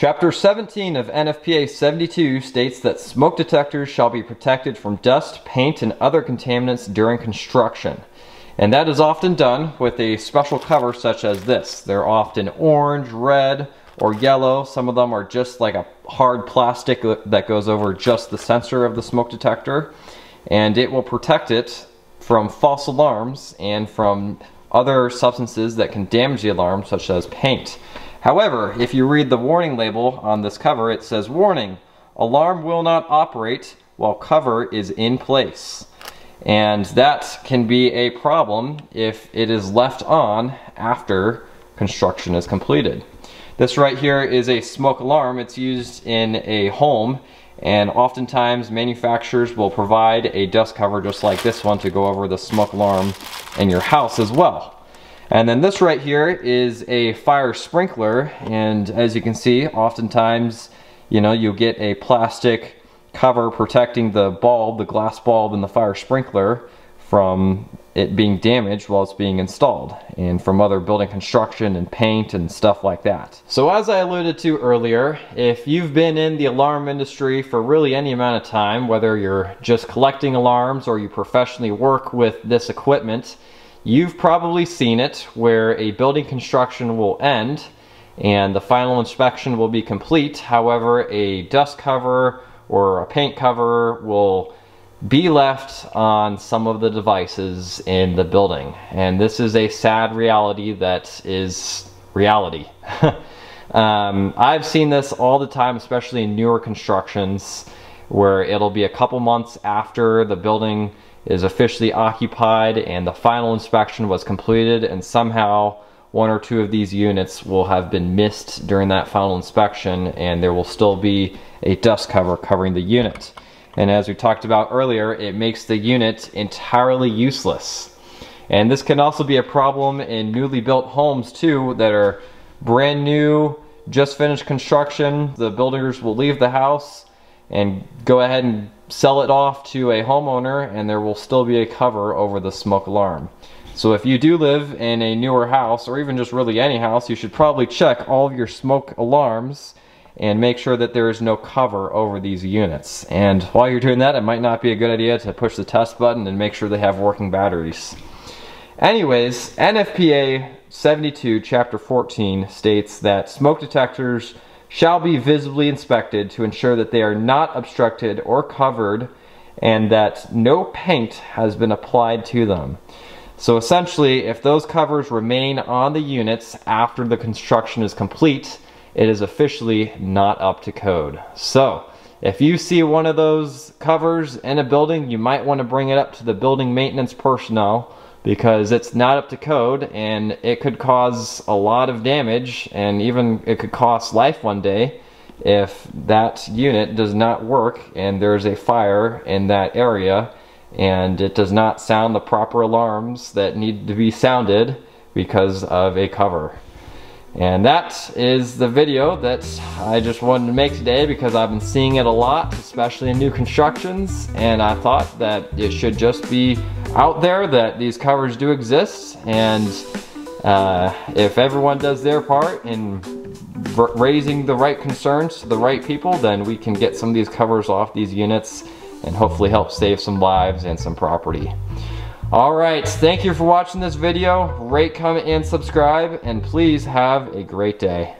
Chapter 17 of NFPA 72 states that smoke detectors shall be protected from dust, paint, and other contaminants during construction. And that is often done with a special cover such as this. They're often orange, red, or yellow. Some of them are just like a hard plastic that goes over just the sensor of the smoke detector. And it will protect it from false alarms and from other substances that can damage the alarm, such as paint. However, if you read the warning label on this cover, it says, "Warning, alarm will not operate while cover is in place." And that can be a problem if it is left on after construction is completed. This right here is a smoke alarm. It's used in a home, and oftentimes manufacturers will provide a dust cover just like this one to go over the smoke alarm in your house as well. And then this right here is a fire sprinkler, and as you can see, oftentimes, you know, you'll get a plastic cover protecting the bulb, the glass bulb in the fire sprinkler, from it being damaged while it's being installed and from other building construction and paint and stuff like that. So as I alluded to earlier, if you've been in the alarm industry for really any amount of time, whether you're just collecting alarms or you professionally work with this equipment, you've probably seen it where a building construction will end and the final inspection will be complete. However, a dust cover or a paint cover will be left on some of the devices in the building. And this is a sad reality that is reality. I've seen this all the time, especially in newer constructions, where it'll be a couple months after the building is officially occupied and the final inspection was completed, and somehow one or two of these units will have been missed during that final inspection, and there will still be a dust cover covering the unit. And as we talked about earlier, it makes the unit entirely useless. And this can also be a problem in newly built homes too, that are brand new, just finished construction. The builders will leave the house and go ahead and sell it off to a homeowner, and there will still be a cover over the smoke alarm. So if you do live in a newer house, or even just really any house, you should probably check all of your smoke alarms and make sure that there is no cover over these units. And while you're doing that, it might not be a good idea to push the test button and make sure they have working batteries. Anyways, NFPA 72 Chapter 14 states that smoke detectors shall be visibly inspected to ensure that they are not obstructed or covered, and that no paint has been applied to them. So essentially, if those covers remain on the units after the construction is complete, it is officially not up to code. So if you see one of those covers in a building, you might want to bring it up to the building maintenance personnel, because it's not up to code and it could cause a lot of damage, and even it could cost life one day if that unit does not work and there's a fire in that area and it does not sound the proper alarms that need to be sounded because of a cover. And that is the video that I just wanted to make today, because I've been seeing it a lot, especially in new constructions, and I thought that it should just be out there that these covers do exist. And if everyone does their part in raising the right concerns to the right people, then we can get some of these covers off these units and hopefully help save some lives and some property. Alright, thank you for watching this video. Rate, comment, and subscribe, and please have a great day.